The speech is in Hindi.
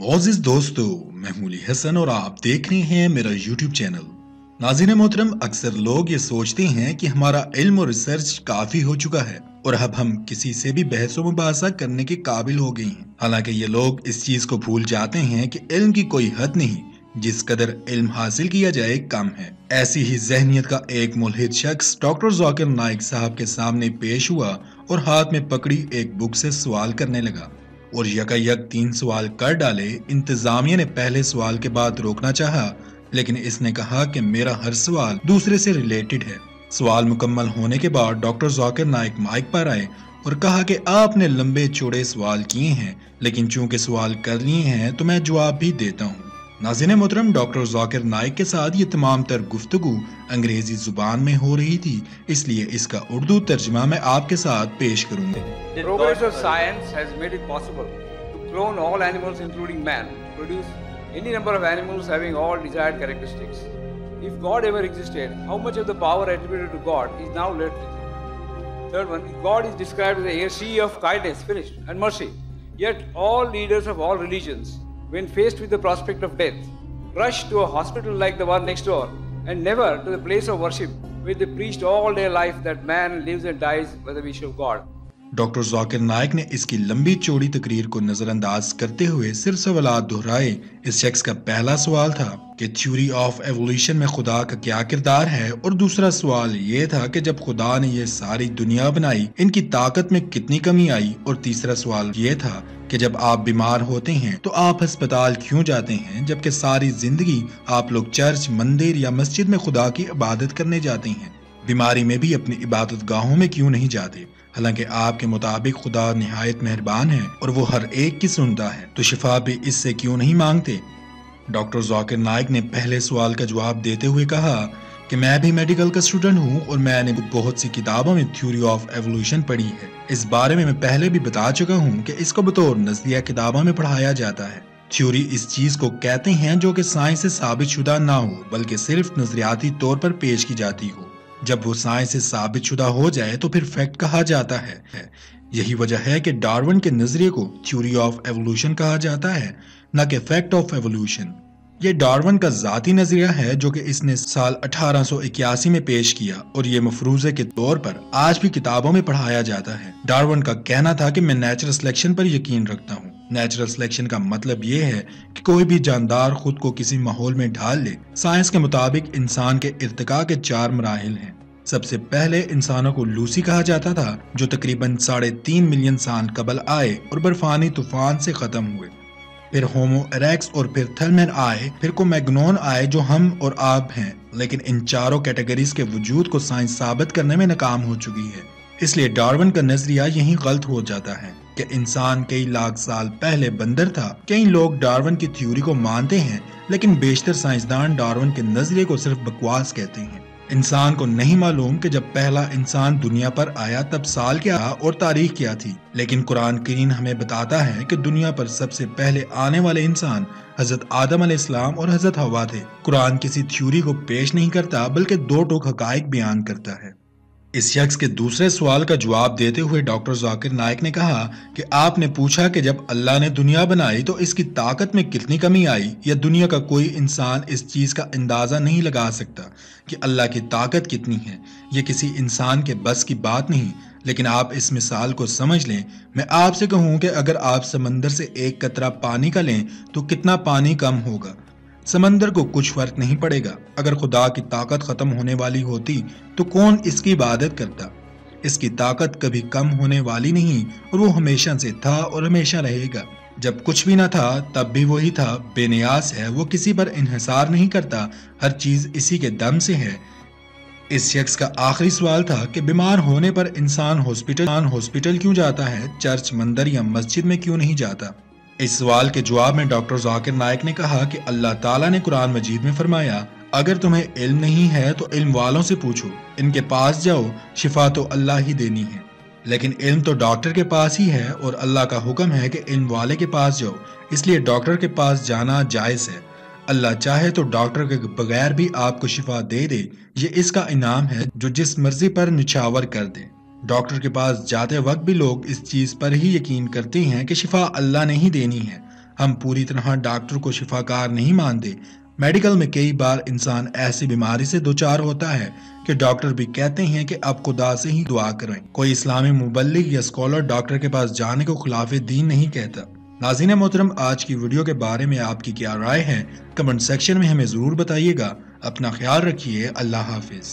मोअज़्ज़िज़ दोस्तों, मैं अली हसन और आप देख रहे हैं मेरा YouTube चैनल। नाज़रीन मोहतरम, अक्सर लोग ये सोचते हैं कि हमारा इल्म और रिसर्च काफ़ी हो चुका है और अब हम किसी से भी बहस व मुबाहसा करने के काबिल हो गए हैं। हालांकि ये लोग इस चीज़ को भूल जाते हैं कि इल्म की कोई हद नहीं, जिस कदर इल्म हासिल किया जाए कम है। ऐसी ही जहनियत का एक मुल्हिद शख्स डॉक्टर ज़ाकिर नाइक साहब के सामने पेश हुआ और हाथ में पकड़ी एक बुक से सवाल करने लगा और यकायक 3 सवाल कर डाले। इंतजामिया ने पहले सवाल के बाद रोकना चाहा, लेकिन इसने कहा कि मेरा हर सवाल दूसरे से रिलेटेड है। सवाल मुकम्मल होने के बाद डॉक्टर ज़ाकिर नाइक माइक पर आए और कहा कि आपने लंबे चौड़े सवाल किए हैं, लेकिन चूंकि सवाल कर लिए हैं तो मैं जवाब भी देता हूँ। नाज़रीन मोहतरम, डॉक्टर ज़ाकिर नाइक के साथ ये तमाम तर गुफ्तगू अंग्रेजी जुबान में हो रही थी, इसलिए इसका उर्दू तर्जुमा मैं आपके साथ पेश करूँगा। When faced with the prospect of death, rush to a hospital like the one next door, and never to the place of worship where they preached all their life that man lives and dies by the wish of God. Doctor Zakir Naik ने इसकी लंबी चौड़ी तकरीर को नजरअंदाज करते हुए सिर्फ सवालात दोहराए। इस शख्स का पहला सवाल था कि थ्योरी ऑफ एवोल्यूशन में खुदा का क्या किरदार है, और दूसरा सवाल ये था कि जब खुदा ने ये सारी दुनिया बनाई इनकी ताकत में कितनी कमी आई, और तीसरा सवाल ये था कि जब आप बीमार होते हैं तो आप अस्पताल क्यों जाते हैं, जबकि सारी जिंदगी आप लोग चर्च, मंदिर या मस्जिद में खुदा की इबादत करने जाते हैं, बीमारी में भी अपनी इबादत गाहों में क्यों नहीं जाते। हालांकि आपके मुताबिक खुदा निहायत मेहरबान है और वो हर एक की सुनता है, तो शिफा भी इससे क्यों नहीं मांगते। डॉक्टर ज़ाकिर नाइक ने पहले सवाल का जवाब देते हुए कहा कि मैं भी मेडिकल का स्टूडेंट हूँ और मैंने बहुत सी किताबों में थ्योरी ऑफ एवोल्यूशन पढ़ी है। इस बारे में मैं पहले भी बता चुका हूँ कि इसको बतौर नज़रिया किताबों में पढ़ाया जाता है। थ्योरी इस चीज़ को कहते हैं जो कि साइंस से साबित शुदा ना हो, बल्कि सिर्फ नज़रियाती तौर पर पेश की जाती हो। जब वो साइंस से साबित शुदा हो जाए तो फिर फैक्ट कहा जाता है। यही वजह है कि डार्विन के नजरिए को थ्योरी ऑफ एवोल्यूशन कहा जाता है, न कि फैक्ट ऑफ एवोल्यूशन। ये डार्विन का ज़ाती नजरिया है जो कि इसने साल 1881 में पेश किया और ये मफरूजे के तौर पर आज भी किताबों में पढ़ाया जाता है। डार्विन का कहना था कि मैं नेचुरल सिलेक्शन पर यकीन रखता हूँ। नेचुरल सिलेक्शन का मतलब ये है कि कोई भी जानदार खुद को किसी माहौल में ढाल ले। साइंस के मुताबिक इंसान के इर्तिका के 4 मराहिल हैं। सबसे पहले इंसानों को लूसी कहा जाता था, जो तकरीबन 3.5 मिलियन साल कबल आए और बर्फानी तूफान से खत्म हुए। फिर होमो एरेक्स और फिर थलमैन आए, फिर क्रोमैग्नॉन आए जो हम और आप हैं। लेकिन इन चारों कैटेगरीज के वजूद को साइंस साबित करने में नाकाम हो चुकी है, इसलिए डार्विन का नजरिया यहीं गलत हो जाता है कि इंसान कई लाख साल पहले बंदर था। कई लोग डार्विन की थ्योरी को मानते हैं, लेकिन बेशतर साइंसदान डार्विन के नजरिए को सिर्फ बकवास कहते हैं। इंसान को नहीं मालूम कि जब पहला इंसान दुनिया पर आया तब साल क्या और तारीख क्या थी, लेकिन कुरान करीम हमें बताता है कि दुनिया पर सबसे पहले आने वाले इंसान हजरत आदम अलैहिस्सलाम और हजरत हवा थे। कुरान किसी थ्योरी को पेश नहीं करता, बल्कि 2 टोक हकायक बयान करता है। इस शख्स के दूसरे सवाल का जवाब देते हुए डॉक्टर ज़ाकिर नाइक ने कहा कि आपने पूछा कि जब अल्लाह ने दुनिया बनाई तो इसकी ताकत में कितनी कमी आई, या दुनिया का कोई इंसान इस चीज़ का अंदाज़ा नहीं लगा सकता कि अल्लाह की ताकत कितनी है। ये किसी इंसान के बस की बात नहीं, लेकिन आप इस मिसाल को समझ लें। मैं आपसे कहूँ कि अगर आप समंदर से एक कतरा पानी का लें तो कितना पानी कम होगा, समंदर को कुछ फर्क नहीं पड़ेगा। अगर खुदा की ताकत खत्म होने वाली होती तो कौन इसकी इबादत करता। इसकी ताकत कभी कम होने वाली नहीं और वो हमेशा से था और हमेशा रहेगा। जब कुछ भी ना था तब भी वही था, बेनियाज है, वो किसी पर इन्हसार नहीं करता, हर चीज इसी के दम से है। इस शख्स का आखिरी सवाल था कि बीमार होने पर इंसान हॉस्पिटल क्यों जाता है, चर्च, मंदिर या मस्जिद में क्यों नहीं जाता। इस सवाल के जवाब में डॉक्टर ज़ाकिर नाइक ने कहा कि अल्लाह ताला ने कुरान मजीद में फरमाया, अगर तुम्हें इल्म नहीं है तो इल्म वालों से पूछो, इनके पास जाओ, शिफा तो अल्लाह ही देनी है। लेकिन इल्म तो डॉक्टर के पास ही है और अल्लाह का हुक्म है कि इल्म वाले के पास जाओ, इसलिए डॉक्टर के पास जाना जायज़ है। अल्लाह चाहे तो डॉक्टर के बगैर भी आपको शिफा दे दे, ये इसका इनाम है जो जिस मर्जी पर निछावर कर दे। डॉक्टर के पास जाते वक्त भी लोग इस चीज़ पर ही यकीन करते हैं कि शिफा अल्लाह ने ही देनी है। हम पूरी तरह डॉक्टर को शिफाकार नहीं मानते। मेडिकल में कई बार इंसान ऐसी बीमारी से दुचार होता है कि डॉक्टर भी कहते हैं कि अब खुदा से ही दुआ करें। कोई इस्लामी मुबल्लिग या स्कॉलर डॉक्टर के पास जाने को खिलाफ दीन नहीं कहता। नाज़रीन मोहतरम, आज की वीडियो के बारे में आपकी क्या राय है? कमेंट सेक्शन में हमें ज़रूर बताइएगा। अपना ख्याल रखिए। अल्लाह हाफिज़।